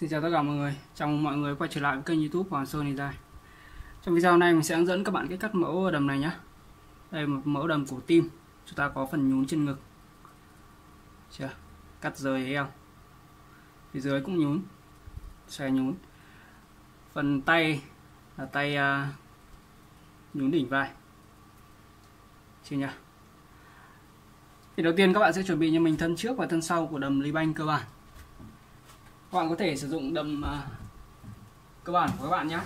Xin chào tất cả mọi người, chào mừng mọi người quay trở lại với kênh YouTube Hoàng Sơn Designer. Trong video này mình sẽ hướng dẫn các bạn cách cắt mẫu đầm này nhé. Đây một mẫu đầm cổ tim, chúng ta có phần nhún trên ngực. Chưa? Cắt rời eo, phía dưới cũng nhún, xòe nhún. Phần tay là tay nhún đỉnh vai. Chưa nhá. Thì đầu tiên các bạn sẽ chuẩn bị cho mình thân trước và thân sau của đầm ly banh cơ bản. Các bạn có thể sử dụng đầm cơ bản của các bạn nhé.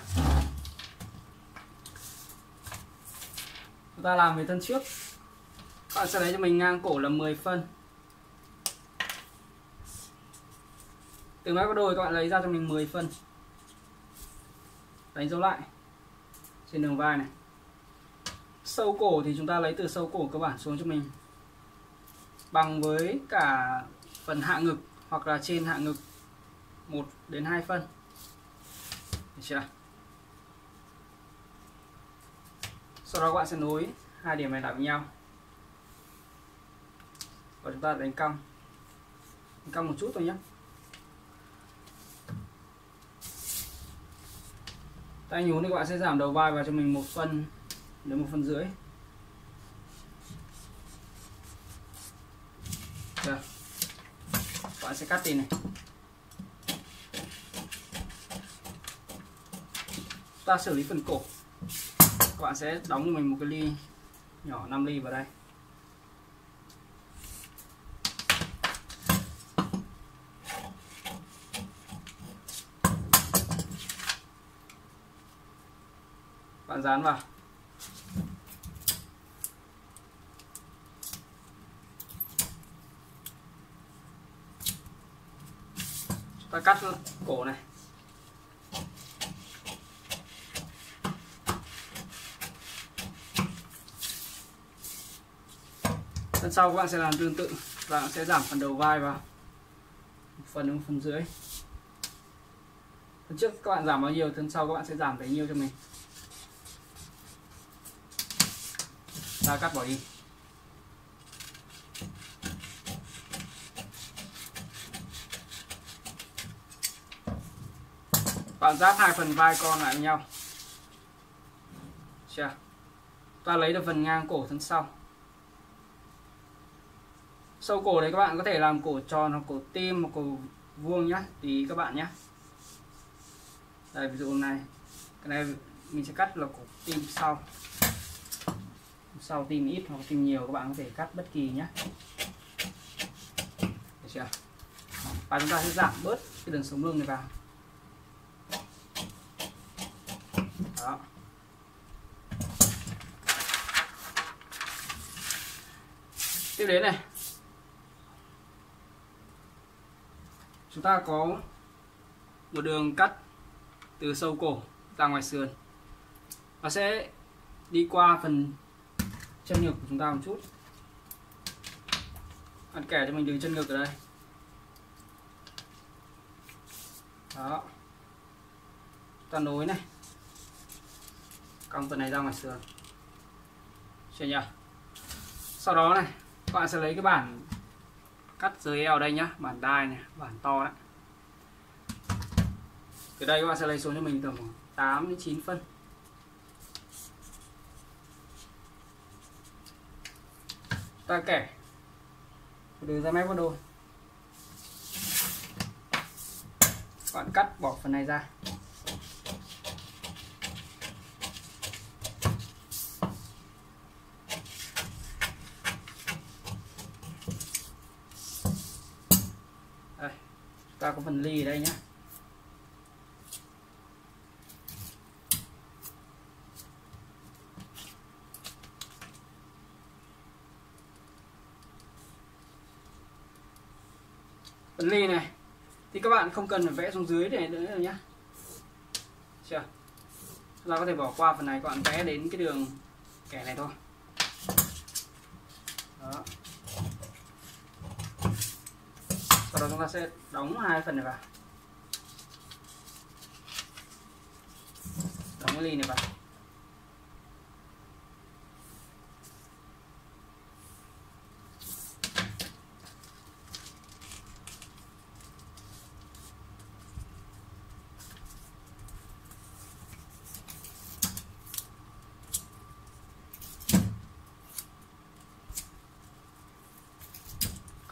Chúng ta làm về thân trước. Các bạn sẽ lấy cho mình ngang cổ là 10 phân. Từ mép có đôi các bạn lấy ra cho mình 10 phân. Đánh dấu lại trên đường vai này. Sâu cổ thì chúng ta lấy từ sâu cổ cơ bản xuống cho mình bằng với cả phần hạ ngực hoặc là trên hạ ngực 1 đến 2 phân. Được chưa? Sau đó các bạn sẽ nối hai điểm này lại với nhau. Và chúng ta đánh cong. Đánh cong một chút thôi nhé. Tay nhún thì các bạn sẽ giảm đầu vai vào cho mình 1 phân đến 1 phân rưỡi. Được. Các bạn sẽ cắt tỉa này. Ta xử lý phần cổ. Các bạn sẽ đóng cho mình một cái ly nhỏ 5 ly vào đây. Bạn dán vào. Ta cắt cổ này. Phần sau các bạn sẽ làm tương tự và bạn sẽ giảm phần đầu vai vào 1 phần đến 1 phần rưỡi. Phần trước các bạn giảm bao nhiêu, phần sau các bạn sẽ giảm bấy nhiêu cho mình. Ta cắt bỏ đi. Bạn ráp hai phần vai con lại với nhau. Chưa? Ta lấy được phần ngang cổ thân sau. Sâu cổ đấy các bạn có thể làm cổ tròn hoặc cổ tim hoặc cổ vuông nhá, tùy ý các bạn nhé. Đây ví dụ này, cái này mình sẽ cắt là cổ tim sau. Sau tim ít hoặc tim nhiều các bạn có thể cắt bất kỳ nhé. Được chưa? Và chúng ta sẽ giảm bớt cái đường sống lưng này vào. Đó. Tiếp đến này, chúng ta có một đường cắt từ sâu cổ ra ngoài sườn. Nó sẽ đi qua phần chân ngực của chúng ta một chút. Bạn kẻ cho mình đường chân ngực ở đây. Đó. Ta nối này, cong phần này ra ngoài sườn. Chưa nhỉ? Sau đó này, các bạn sẽ lấy cái bản cắt dưới eo đây nhá, bản đai này, bản to đấy. Từ đây các bạn sẽ lấy xuống cho mình tầm 8 đến 9 phân. Ta kẻ đường ra mép con đôi. Các bạn cắt bỏ phần này ra. Ta có phần ly ở đây nhé. Phần ly này thì các bạn không cần phải vẽ xuống dưới để nữa nhé. Chưa? Chúng ta có thể bỏ qua phần này, các bạn vẽ đến cái đường kẻ này thôi. Đó. Sau đó chúng ta sẽ đóng hai phần này vào. Đóng cái ly này vào.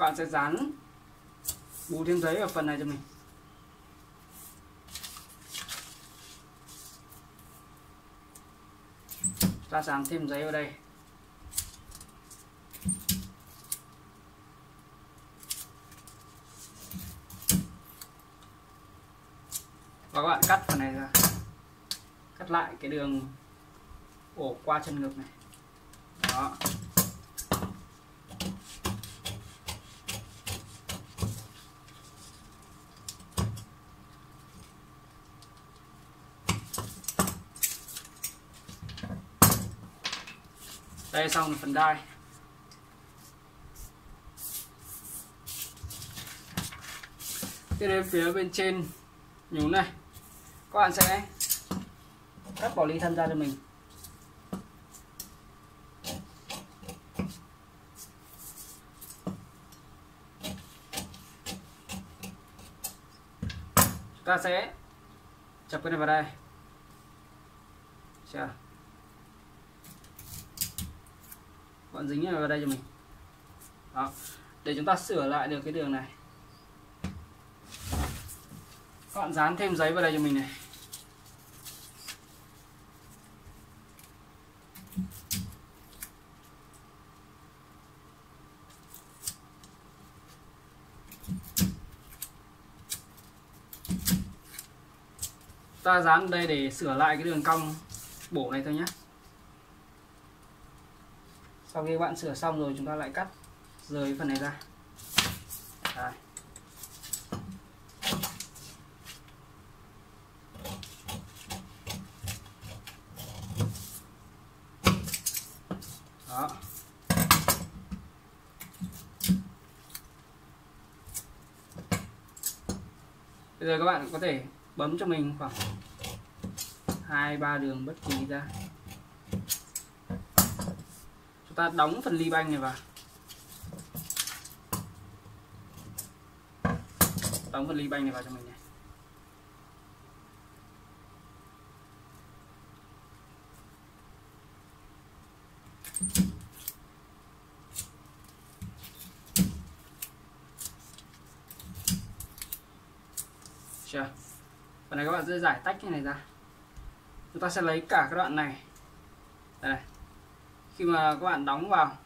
các bạn sẽ dán bù thêm giấy ở phần này cho mình. Ta dán thêm giấy vào đây. Và các bạn cắt phần này ra. Cắt lại cái đường ổ qua chân ngực này. Đó. Đây xong phần đai. Tiếp đến phía bên trên nhún này, các bạn sẽ cắt bỏ ly thân ra cho mình. Ta sẽ chập cái này vào đây. Chưa? Bạn dính vào đây cho mình. Đó. Để chúng ta sửa lại được cái đường này. Các bạn dán thêm giấy vào đây cho mình này. Ta dán đây để sửa lại cái đường cong bổ này thôi nhé. Sau khi bạn sửa xong rồi chúng ta lại cắt rời phần này ra. Đấy. Đó. Bây giờ các bạn có thể bấm cho mình khoảng 2-3 đường bất kỳ ra. Chúng ta đóng phần ly banh này vào. Đóng phần ly banh này vào cho mình này. Chưa? Phần này các bạn sẽ giải tách cái này ra. Chúng ta sẽ lấy cả cái đoạn này. Đây này. Khi mà các bạn đóng vào,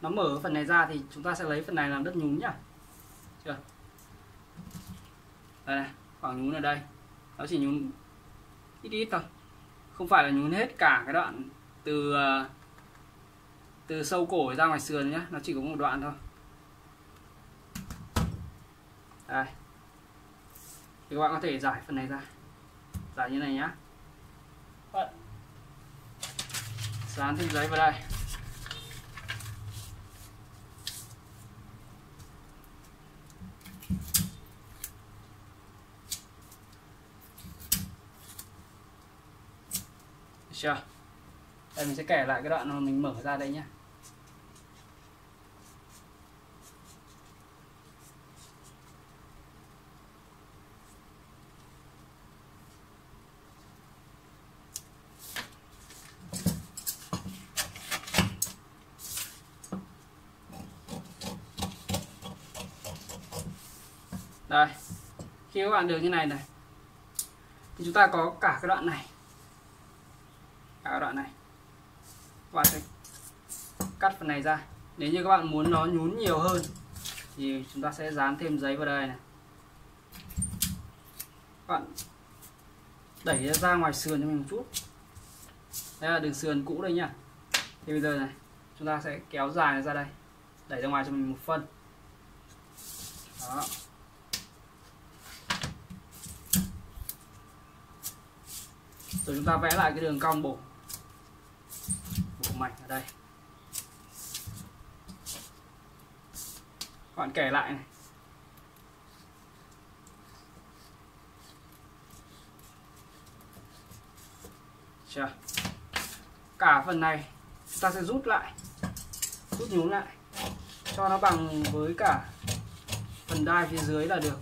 nó mở phần này ra thì chúng ta sẽ lấy phần này làm đất nhún nhá. Chưa? Đây này, khoảng nhún ở đây. Nó chỉ nhún ít ít thôi. Không phải là nhún hết cả cái đoạn từ sâu cổ ra ngoài sườn nhá. Nó chỉ có một đoạn thôi. Đây. Thì các bạn có thể giải phần này ra. Giải như này nhá. Dán thêm giấy vào đây. Được chưa? Đây mình sẽ kẻ lại cái đoạn mà mình mở ra đây nhé. Đây, khi các bạn được như này này thì chúng ta có cả cái đoạn này, cả cái đoạn này. Các bạn sẽ cắt phần này ra. Nếu như các bạn muốn nó nhún nhiều hơn thì chúng ta sẽ dán thêm giấy vào đây này. Các bạn đẩy ra ngoài sườn cho mình một chút. Đây là đường sườn cũ đây nhá. Thì bây giờ này, chúng ta sẽ kéo dài nó ra đây, đẩy ra ngoài cho mình một phân. Đó. Rồi chúng ta vẽ lại cái đường cong bổ mạch ở đây. Các bạn kẻ lại này. Chưa? Cả phần này chúng ta sẽ rút lại, rút nhún lại cho nó bằng với cả phần đai phía dưới là được.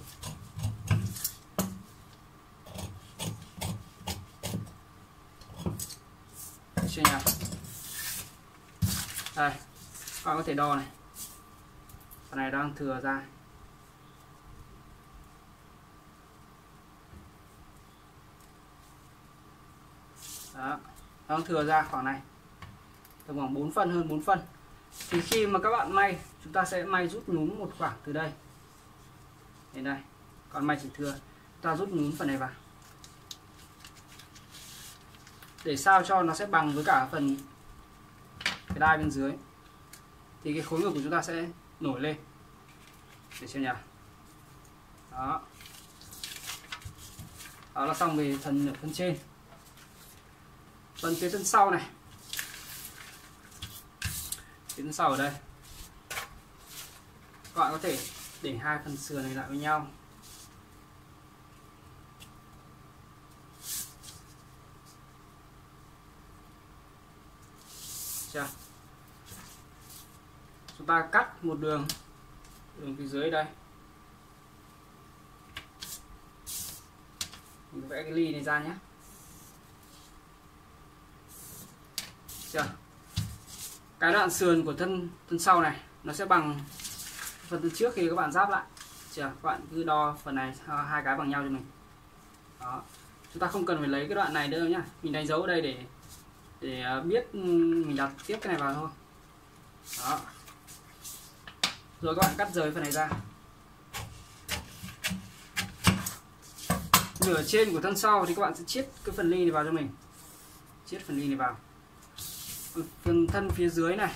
Đây, các bạn có thể đo này. Con này đang thừa ra. Đó, đang thừa ra khoảng này, tầm khoảng 4 phân, hơn 4 phân. Thì khi mà các bạn may, chúng ta sẽ may rút nhún một khoảng từ đây đến đây. Còn may chỉ thừa, ta rút nhún phần này vào để sao cho nó sẽ bằng với cả phần cái đai bên dưới, thì cái khối ngực của chúng ta sẽ nổi lên, để xem nhỉ. Đó, đó là xong về phần phần trên. Phần phía thân sau này, phía thân sau ở đây, các bạn có thể để hai phần sườn này lại với nhau. Chúng ta cắt một đường phía dưới đây, mình vẽ cái ly này ra nhé. Cái đoạn sườn của thân sau này nó sẽ bằng phần thân trước khi các bạn ráp lại. Các bạn cứ đo phần này hai cái bằng nhau cho mình. Đó, chúng ta không cần phải lấy cái đoạn này nữa nhá, mình đánh dấu ở đây để biết mình đặt tiếp cái này vào thôi. Đó, rồi các bạn cắt rời phần này ra. Nửa trên của thân sau thì các bạn sẽ chiết cái phần ly này vào cho mình, chiết phần ly này vào. Phần thân phía dưới này,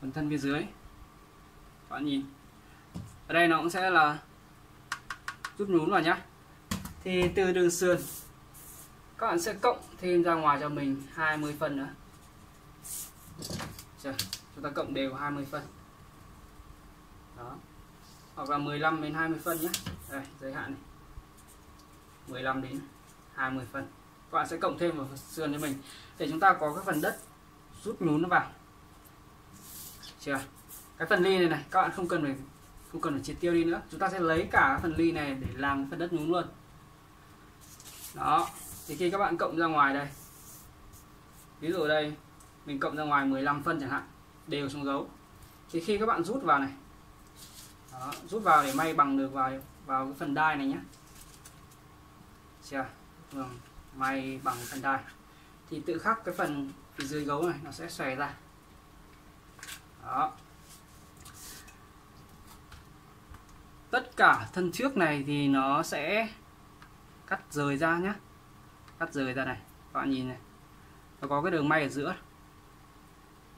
phần thân phía dưới các bạn nhìn ở đây nó cũng sẽ là rút nhún vào nhá. Thì từ đường sườn các bạn sẽ cộng thêm ra ngoài cho mình 20 phân nữa. Chúng ta cộng đều 20 phân. Đó, hoặc là 15 đến 20 phân nhé. Đây, giới hạn này 15 đến 20 phân. Các bạn sẽ cộng thêm vào sườn cho mình để chúng ta có cái phần đất rút nhún nó vào. Chưa? Cái phần ly này các bạn không cần phải triệt tiêu đi nữa. Chúng ta sẽ lấy cả phần ly này để làm phần đất nhún luôn. Đó, thì khi các bạn cộng ra ngoài đây, ví dụ đây mình cộng ra ngoài 15 phân chẳng hạn, đều xuống dấu, thì khi các bạn rút vào này, đó, rút vào để may bằng được vào cái phần đai này nhé. Chưa? May bằng phần đai thì tự khắc cái phần dưới gấu này nó sẽ xòe ra. Đó, tất cả thân trước này thì nó sẽ cắt rời ra nhé, cắt rời ra này. Các bạn nhìn này, nó có cái đường may ở giữa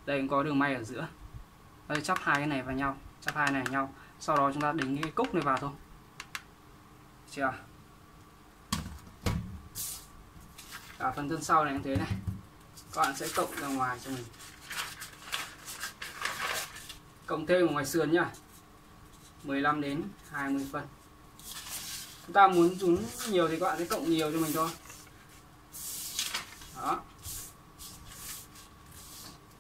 đây, cũng có đường may ở giữa đây. Chắp hai cái này vào nhau, chắp hai này vào nhau, sau đó chúng ta đính cái cúc này vào thôi. Chưa? Cả phần thân sau này cũng thế này, các bạn sẽ cộng ra ngoài cho mình, cộng thêm ở ngoài sườn nhá, 15 đến 20 phân. Chúng ta muốn dùng nhiều thì các bạn sẽ cộng nhiều cho mình thôi. Đó,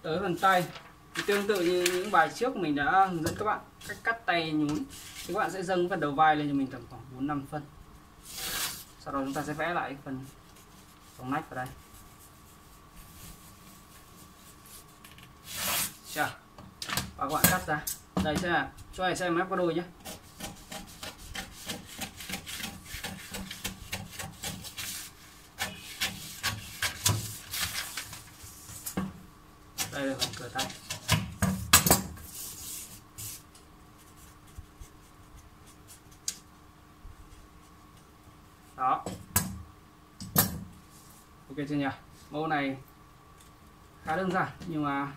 tới phần tay thì tương tự như những bài trước mình đã hướng dẫn các bạn cách cắt tay nhún, thì các bạn sẽ dâng phần đầu vai lên cho mình tầm khoảng 4-5 phân, sau đó chúng ta sẽ vẽ lại phần vòng nách vào đây. Và các bạn cắt ra đây sẽ là cho này xem mép có đôi nhé. Đây là vòng cửa tay. Đó, ok chưa nhỉ? Mẫu này khá đơn giản, nhưng mà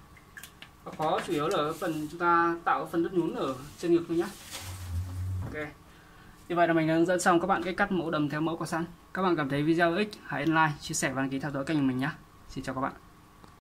nó khó chủ yếu là phần chúng ta tạo phần đất nhún ở trên ngực thôi nhé. Ok, như vậy là mình đã hướng dẫn xong các bạn cách cắt mẫu đầm theo mẫu có sẵn. Các bạn cảm thấy video hữu ích, hãy like, chia sẻ và đăng ký theo dõi kênh của mình nhé. Xin chào các bạn.